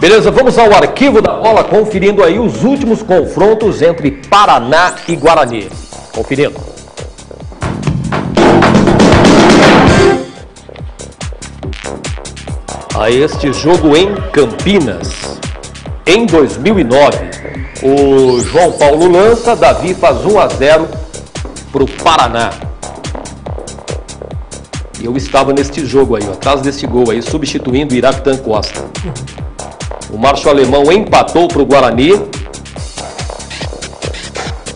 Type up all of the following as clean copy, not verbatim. Beleza, vamos ao arquivo da bola, conferindo aí os últimos confrontos entre Paraná e Guarani. Conferindo. A este jogo em Campinas, em 2009, o João Paulo lança, Davi faz 1 a 0 para o Paraná. E eu estava neste jogo aí, ó, atrás deste gol aí, substituindo o Iratan Costa. O Márcio Alemão empatou para o Guarani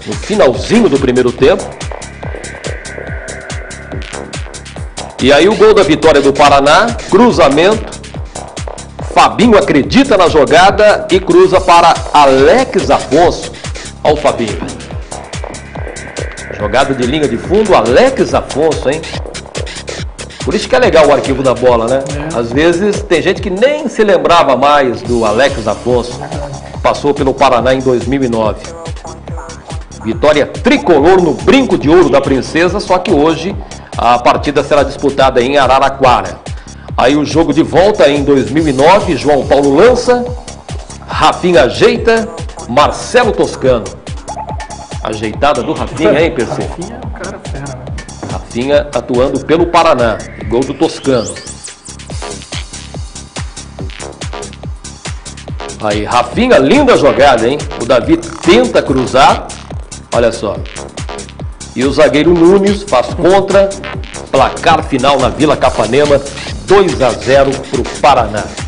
no finalzinho do primeiro tempo. E aí o gol da vitória do Paraná, cruzamento. Fabinho acredita na jogada e cruza para Alex Afonso. Olha o Fabinho. Jogada de linha de fundo, Alex Afonso, hein? Por isso que é legal o arquivo da bola, né? É. Às vezes tem gente que nem se lembrava mais do Alex Afonso. Passou pelo Paraná em 2009. Vitória tricolor no Brinco de Ouro da Princesa, só que hoje a partida será disputada em Araraquara. Aí o jogo de volta em 2009, João Paulo lança, Rafinha ajeita, Marcelo Toscano. Ajeitada do Rafinha, hein, pessoal? Rafinha é um cara fera, né? Rafinha atuando pelo Paraná, gol do Toscano. Aí, Rafinha, linda jogada, hein? O Davi tenta cruzar, olha só. E o zagueiro Nunes faz contra, placar final na Vila Capanema, 2 a 0 para o Paraná.